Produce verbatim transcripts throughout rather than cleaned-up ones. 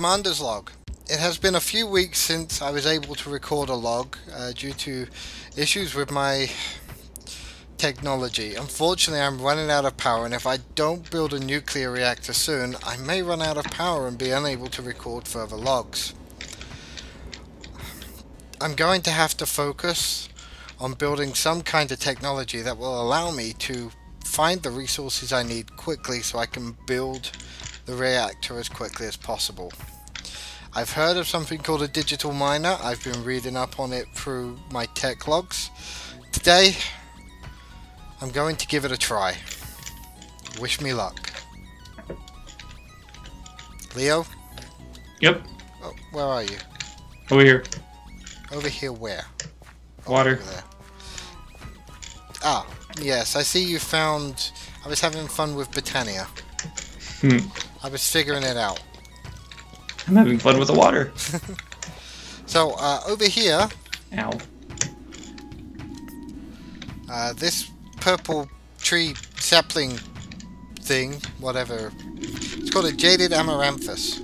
Commander's log. It has been a few weeks since I was able to record a log uh, due to issues with my technology. Unfortunately, I'm running out of power, and if I don't build a nuclear reactor soon, I may run out of power and be unable to record further logs. I'm going to have to focus on building some kind of technology that will allow me to find the resources I need quickly so I can build the reactor as quickly as possible. I've heard of something called a digital miner. I've been reading up on it through my tech logs. Today, I'm going to give it a try. Wish me luck. Leo? Yep. Oh, where are you? Over here. Over here where? Oh, water. Over there. Ah, yes, I see you found... I was having fun with Botania. Hmm. I was figuring it out. I'm having fun with the water. So, uh, over here... Ow. Uh, this purple tree sapling thing, whatever. It's called a jaded amaranthus.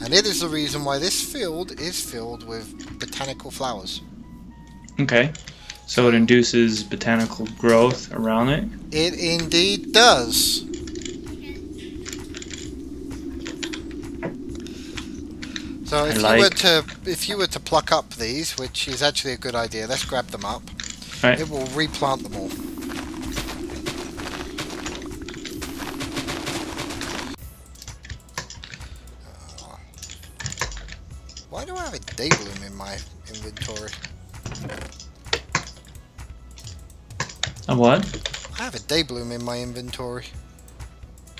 And it is the reason why this field is filled with botanical flowers. Okay. So it induces botanical growth around it? It indeed does. So if like. you were to if you were to pluck up these, which is actually a good idea, let's grab them up. Right. It will replant them all. Why do I have a Daybloom in my inventory? A what? I have a Daybloom in my inventory.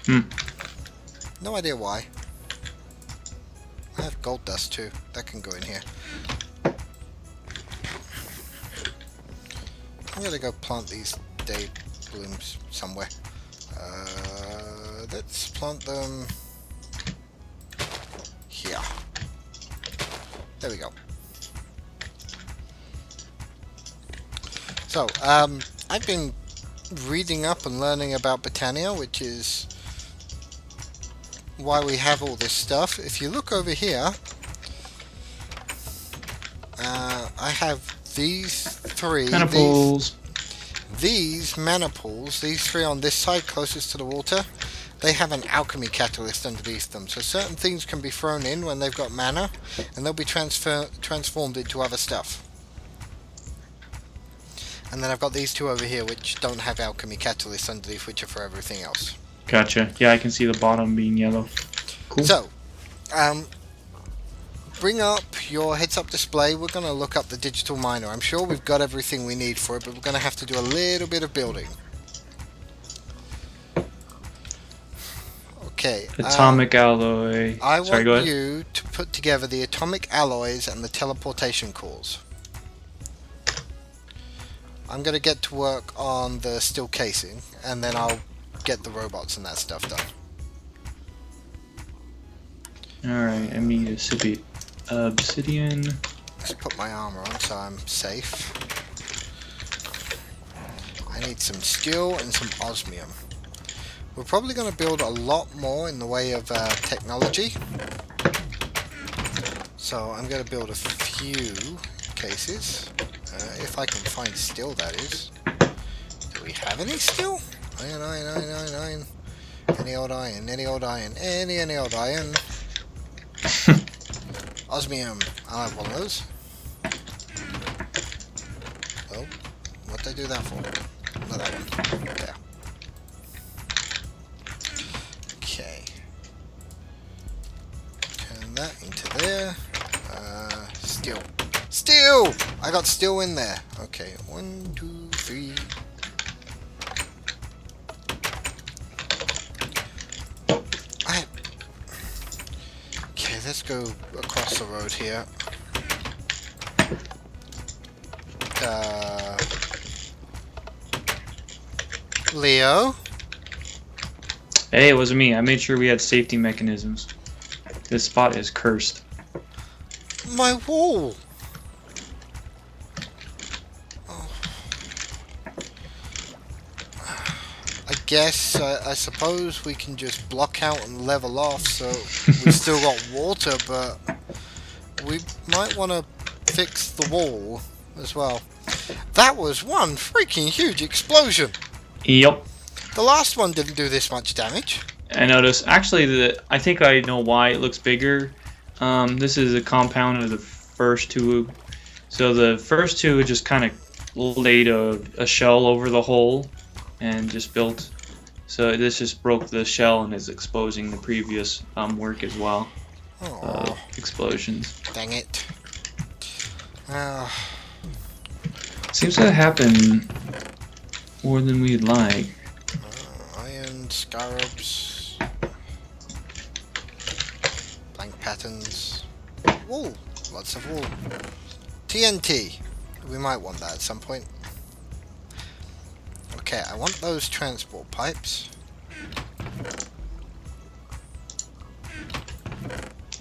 Hmm. No idea why. I have gold dust too. That can go in here. I'm gonna go plant these Daybloom somewhere. Uh, let's plant them here. There we go. So, um, I've been reading up and learning about Britannia, which is why we have all this stuff. If you look over here, uh, I have these three. Mana pools. These, these mana pools, these three on this side closest to the water, they have an alchemy catalyst underneath them. So certain things can be thrown in when they've got mana, and they'll be transfer transformed into other stuff. And then I've got these two over here which don't have alchemy catalysts underneath, which are for everything else. Gotcha. Yeah, I can see the bottom being yellow. Cool. So, um, bring up your heads-up display. We're going to look up the digital miner. I'm sure we've got everything we need for it, but we're going to have to do a little bit of building. Okay. Atomic um, alloy. I Sorry, want you to put together the atomic alloys and the teleportation calls. I'm going to get to work on the steel casing, and then I'll get the robots and that stuff done. Alright, I need a sippy obsidian. Let's put my armor on so I'm safe. I need some steel and some osmium. We're probably going to build a lot more in the way of uh, technology. So I'm going to build a few cases. Uh, if I can find steel, that is. Do we have any steel? Iron, iron, iron, iron, iron. Any old iron, any old iron, any, any old iron. Osmium. I'll have one of those. Oh, what did I do that for? Not that one. There. Okay. Turn that into there. Uh, steel. Steel! I got steel in there. Okay, one, two, three. I... Okay, let's go across the road here. Uh... Leo? Hey, it wasn't me. I made sure we had safety mechanisms. This spot is cursed. My wall! guess, I, I suppose we can just block out and level off, so we've still got water, but we might want to fix the wall as well. That was one freaking huge explosion! Yup. The last one didn't do this much damage. I noticed, actually, the, I think I know why it looks bigger. Um, this is a compound of the first two. So the first two just kind of laid a, a shell over the hole and just built. So this just broke the shell and is exposing the previous um, work as well. Uh, explosions. Dang it. Uh. Seems to happen more than we'd like. Uh, iron scarabs. Blank patterns. Wool. Lots of wool. T N T. We might want that at some point. Okay, I want those transport pipes.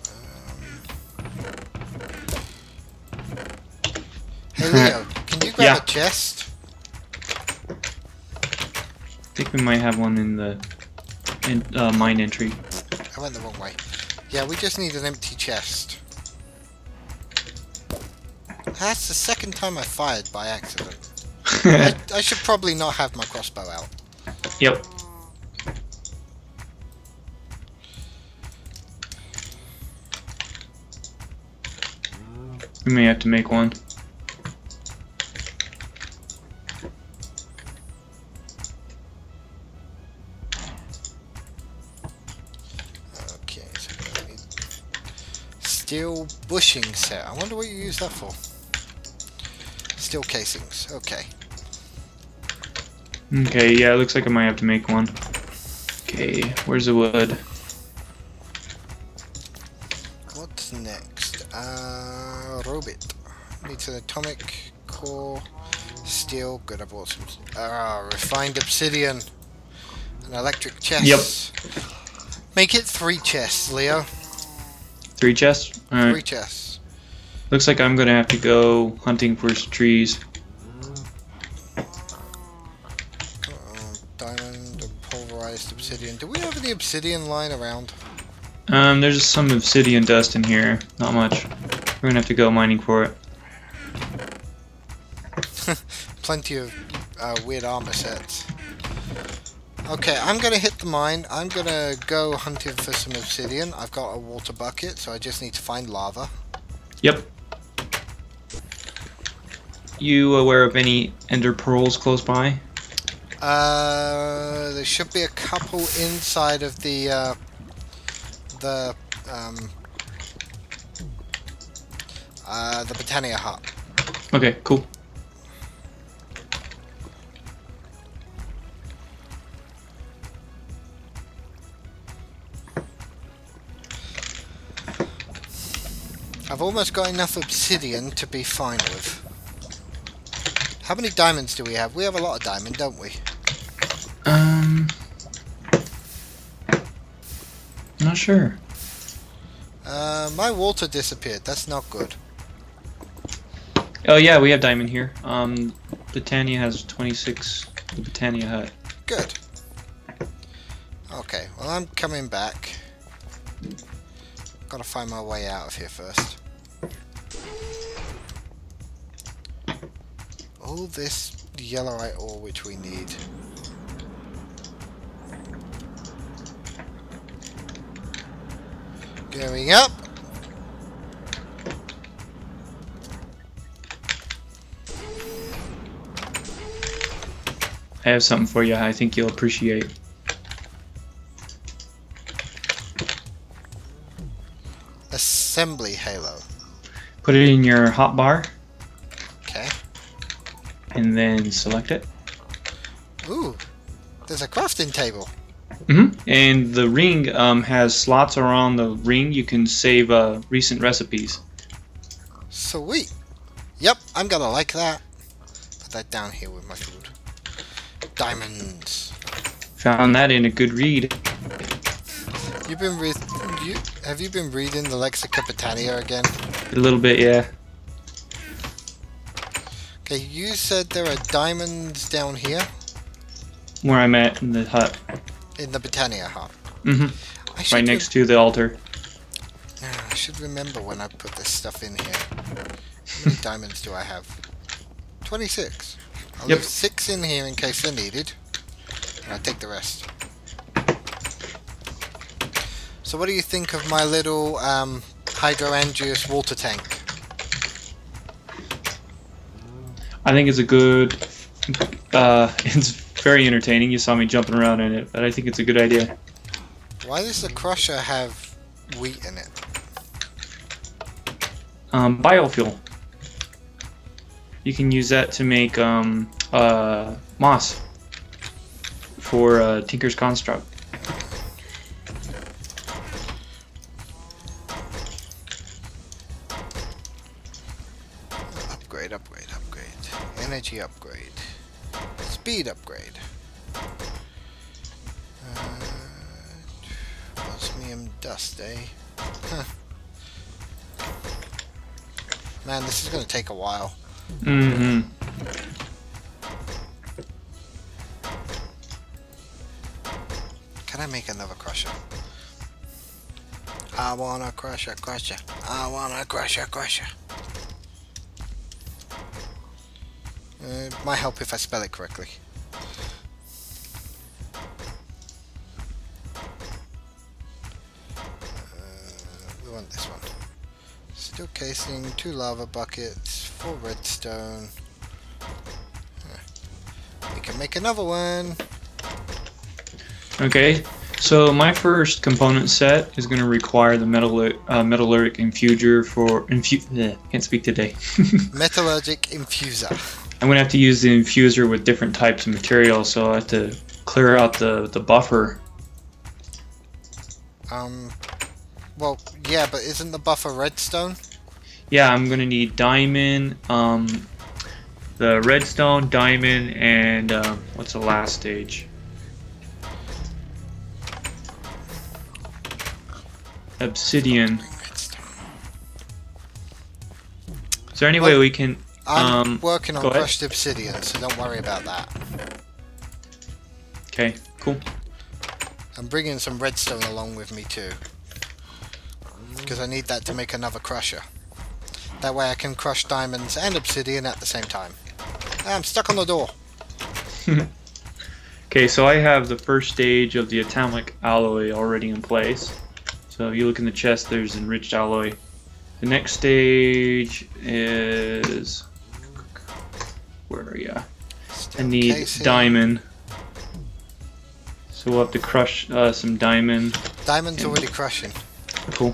Um. Hey Leo, can you grab yeah. a chest? I think we might have one in the in, uh, mine entry. I went the wrong way. Yeah, we just need an empty chest. That's the second time I fired by accident. I, I should probably not have my crossbow out. Yep. We may have to make one. Okay, so we need steel bushing set. I wonder what you use that for. Steel casings, okay. Okay, yeah, it looks like I might have to make one. Okay, where's the wood? What's next? Uh, Robit. Needs an atomic core, steel, good, I bought some. Ah, uh, refined obsidian. An electric chest. Yep. Make it three chests, Leo. Three chests? Alright. Three chests. Looks like I'm gonna have to go hunting for trees. Uh, diamond and pulverized obsidian. Do we have any obsidian lying around? Um, there's some obsidian dust in here. Not much. We're gonna have to go mining for it. Plenty of uh, weird armor sets. Okay, I'm gonna hit the mine. I'm gonna go hunting for some obsidian. I've got a water bucket, so I just need to find lava. Yep. You aware of any Ender Pearls close by? Uh, there should be a couple inside of the, uh, the, um, uh, the Britannia hut. Okay, cool. I've almost got enough obsidian to be fine with. How many diamonds do we have? We have a lot of diamond, don't we? Um, not sure. Uh, my water disappeared. That's not good. Oh yeah, we have diamond here. Um, Botania has twenty-six. The Botania hut. Good. Okay. Well, I'm coming back. Gotta find my way out of here first. All this yellowite ore which we need. Going up. I have something for you I think you'll appreciate. Assembly halo. Put it in your hotbar. Okay. And then select it. Ooh, there's a crafting table. Mm-hmm. And the ring um, has slots around the ring. You can save uh, recent recipes. Sweet. Yep, I'm gonna like that. Put that down here with my food. Diamonds. Found that in a good read. You've been with you. Have you been reading the lexica capitania again? A little bit, yeah. Okay, you said there are diamonds down here. Where I'm at in the hut. In the Britannia hut. Mm-hmm. Right next to the altar. I should remember when I put this stuff in here. How many diamonds do I have? twenty-six. I'll yep. leave six in here in case they're needed. And I'll take the rest. So what do you think of my little um, hydroandrous water tank? I think it's a good... Uh, it's very entertaining. You saw me jumping around in it, but I think it's a good idea. Why does the crusher have wheat in it? Um, biofuel. You can use that to make um, uh, moss for uh, Tinker's Construct. Upgrade, upgrade, upgrade. Energy upgrade. Speed upgrade. Uh, osmium dust, eh? Huh. Man, this is going to take a while. Mm-hmm. Can I make another crusher? I want a crusher, crusher. I want a crusher, crusher. Uh, it might help if I spell it correctly. Uh, we want this one. Steel casing, two lava buckets, four redstone. Huh. We can make another one. Okay, so my first component set is going to require the metallur uh, metallurgic infuser for infu. Ugh, can't speak today. Metallurgic infuser. I'm going to have to use the infuser with different types of material, so I have to clear out the the buffer. Um. Well, yeah, but isn't the buffer redstone? Yeah, I'm gonna need diamond, um, the redstone, diamond, and uh, what's the last stage? Obsidian. Is there any well, way we can? Um, I'm working on crushed obsidian, so don't worry about that. Okay, cool. I'm bringing some redstone along with me too, because I need that to make another crusher. That way I can crush diamonds and obsidian at the same time. I'm stuck on the door. Okay, so I have the first stage of the atomic alloy already in place. So if you look in the chest, there's enriched alloy. The next stage is... Where are you? I need casing. Diamond. So we'll have to crush uh, some diamond. Diamond's and... already crushing. Cool.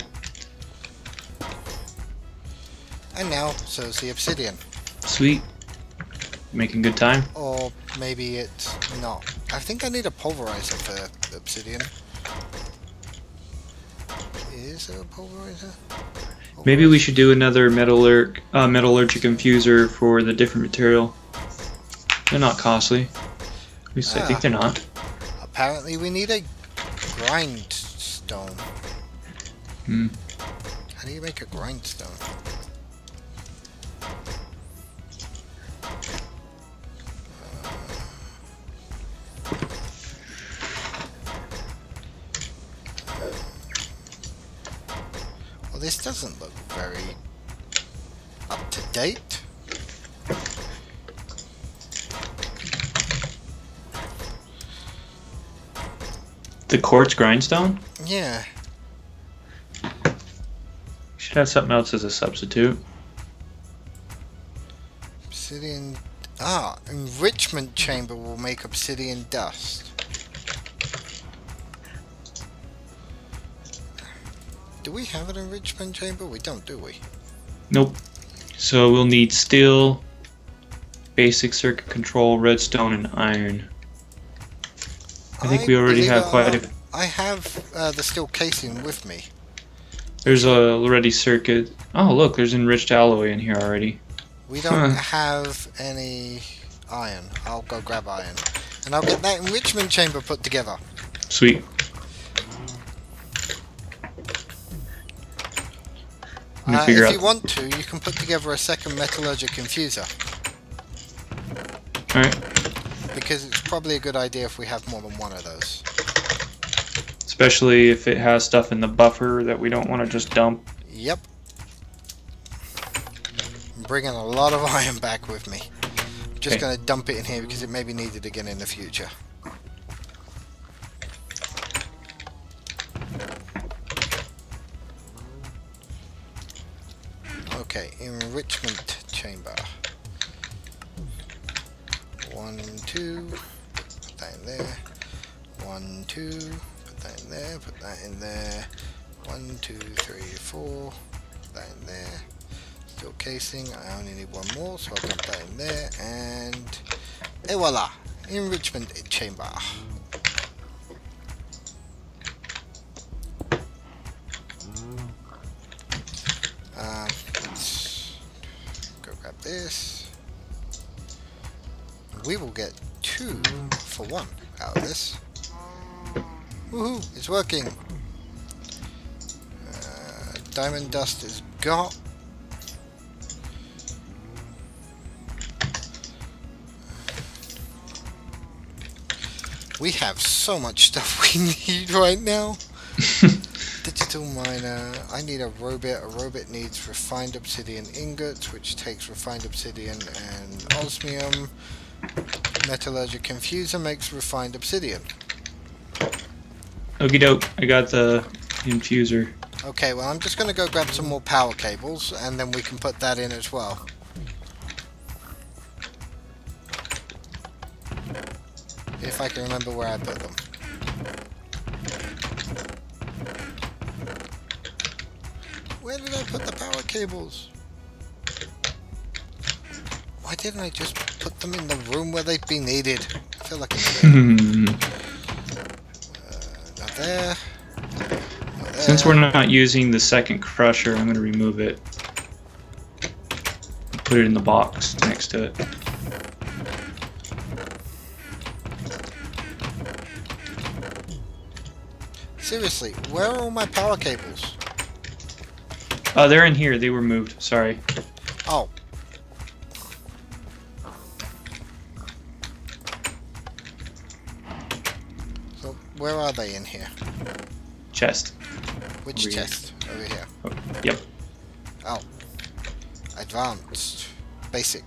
And now, so is the obsidian. Sweet. Making good time. Or maybe it's not. I think I need a pulverizer for obsidian. Is there a pulverizer? pulverizer? Maybe we should do another metallurg uh, metallurgic infuser for the different material. They're not costly. At least ah, I think they're not. Apparently we need a grindstone. Hmm. How do you make a grindstone? This doesn't look very up to date. The quartz grindstone? Yeah. You should have something else as a substitute. Obsidian. Ah, enrichment chamber will make obsidian dust. Do we have an enrichment chamber? We don't, do we? Nope. So we'll need steel, basic circuit control, redstone, and iron. I think I we already have quite a... I have uh, the steel casing with me. There's a already circuit... Oh, look, there's enriched alloy in here already. We don't huh. have any iron. I'll go grab iron. And I'll get that enrichment chamber put together. Sweet. Uh, if out. you want to, you can put together a second metallurgic infuser. Alright. Because it's probably a good idea if we have more than one of those. Especially if it has stuff in the buffer that we don't want to just dump. Yep. I'm bringing a lot of iron back with me. I'm just okay. going to dump it in here because it may be needed again in the future. Okay, enrichment chamber. One, two, put that in there. One, two, put that in there, put that in there. One, two, three, four, put that in there. Steel casing, I only need one more, so I'll dump that in there. And et voila, enrichment chamber. Um, this we will get two for one out of this. Woohoo, it's working. Uh, diamond dust is got. We have so much stuff we need right now. Digital Miner, I need a Robit. A Robit needs refined obsidian ingots, which takes refined obsidian and osmium. Metallurgic infuser makes refined obsidian. Okie doke, I got the infuser. Okay, well I'm just going to go grab some more power cables, and then we can put that in as well. If I can remember where I put them. Where did I put the power cables? Why didn't I just put them in the room where they'd be needed? I feel like it's hmm. uh, not there. Not there. Since we're not using the second crusher, I'm going to remove it. Put it in the box next to it. Seriously, where are all my power cables? Oh, they're in here. They were moved. Sorry. Oh. So, where are they in here? Chest. Which Over chest? Here. Over here. Oh, yep. Oh. Advanced. Basic.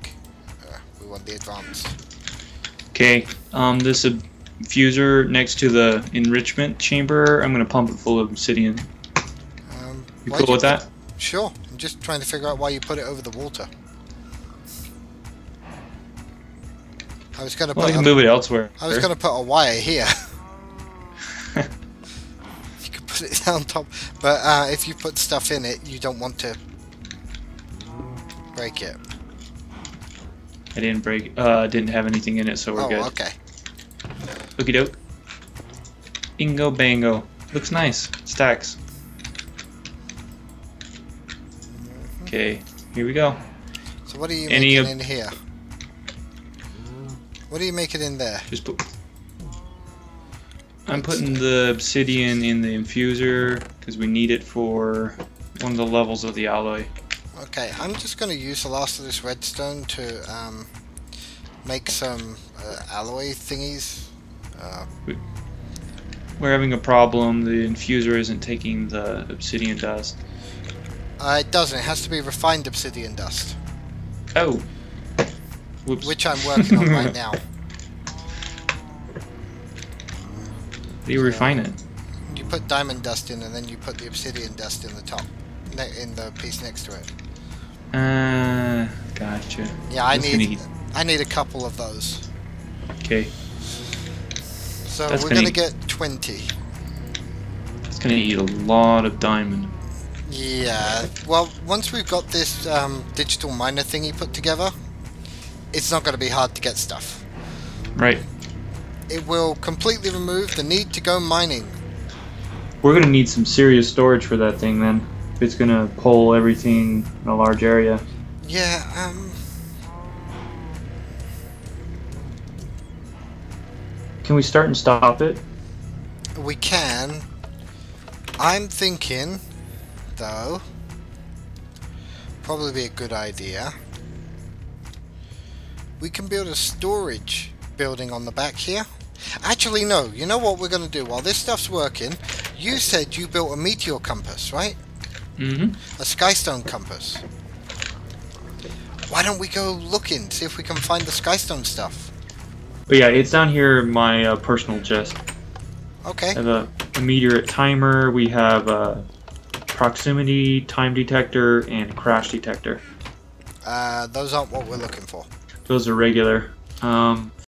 Uh, we want the advanced. Okay. Um, this infuser next to the enrichment chamber, I'm going to pump it full of obsidian. Um, you cool with that? Sure, I'm just trying to figure out why you put it over the water. I was going to well, put I can a, move it elsewhere. I was going to put a wire here. You could put it down top, but uh, if you put stuff in it, you don't want to break it. I didn't break. Uh, didn't have anything in it, so we're oh, good. Oh, okay. Okie doke. Bingo bango. Looks nice. Stacks. Okay, here we go. So what are you Any making in here? What are you making in there? Just put, I'm putting the obsidian in the infuser because we need it for one of the levels of the alloy. Okay, I'm just going to use the last of this redstone to um, make some uh, alloy thingies. Uh, We're having a problem. The infuser isn't taking the obsidian dust. Uh, it doesn't. It has to be refined obsidian dust. Oh. Whoops. Which I'm working on right now. Do you so refine it? You put diamond dust in, and then you put the obsidian dust in the top, in the piece next to it. Uh, gotcha. Yeah, I That's need. Gonna... I need a couple of those. Okay. So That's we're gonna, gonna get twenty. It's gonna eat a lot of diamond. Yeah, well, once we've got this um, digital miner thingy put together, it's not going to be hard to get stuff. Right. It will completely remove the need to go mining. We're going to need some serious storage for that thing then. If it's going to pull everything in a large area. Yeah, um... Can we start and stop it? We can. I'm thinking... though probably be a good idea we can build a storage building on the back here. Actually, no. You know what we're going to do? While this stuff's working, you said you built a meteor compass, right? Mm-hmm. A skystone compass. Why don't we go looking, see if we can find the skystone stuff? But yeah, it's down here in my uh, personal chest. Okay. I have a, a meteorite timer. We have a proximity, time detector, and crash detector. Uh, those aren't what we're looking for. Those are regular. Um...